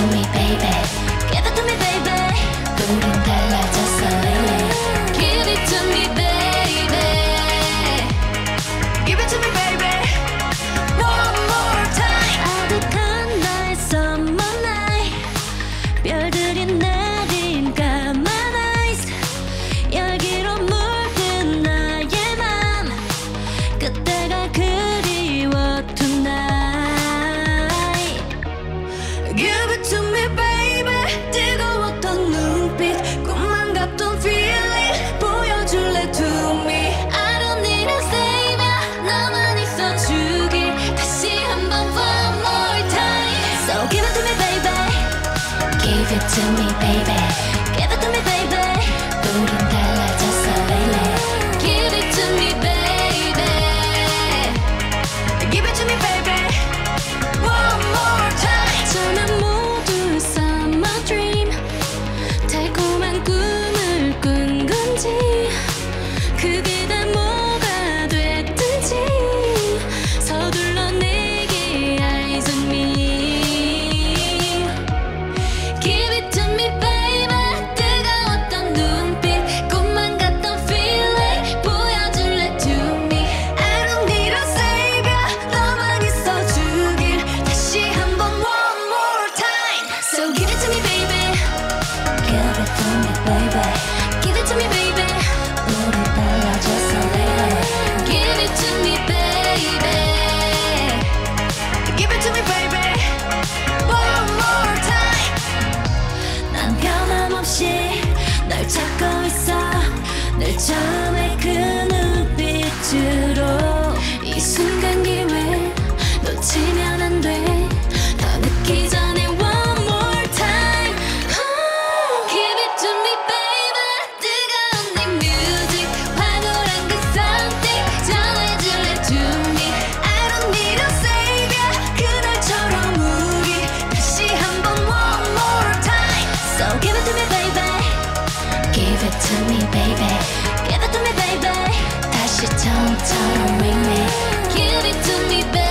Give it to me, baby. Give it to me, baby. 우린 달라졌어, baby. Give it to me, baby. Give it to me, baby. One more time. 저는 모두 summer dream. 달콤한 꿈을 꾼 건지 그게 다 뭐가 됐든지 서둘러 내게 eyes on me. 찾고 있어 늘 처음에 그 눈빛으로 이 순간 기회 놓치면 안 돼 더 늦기 전에 one more time oh. Give it to me baby 뜨거운 네 뮤직 황홀한 그 something 전해줄래 to me I don't need a savior 그날처럼 우리 다시 한번 one more time So give it to me baby Give it to me, baby. Give it to me, baby. 다시 처음처럼 ring me. Give it to me, baby.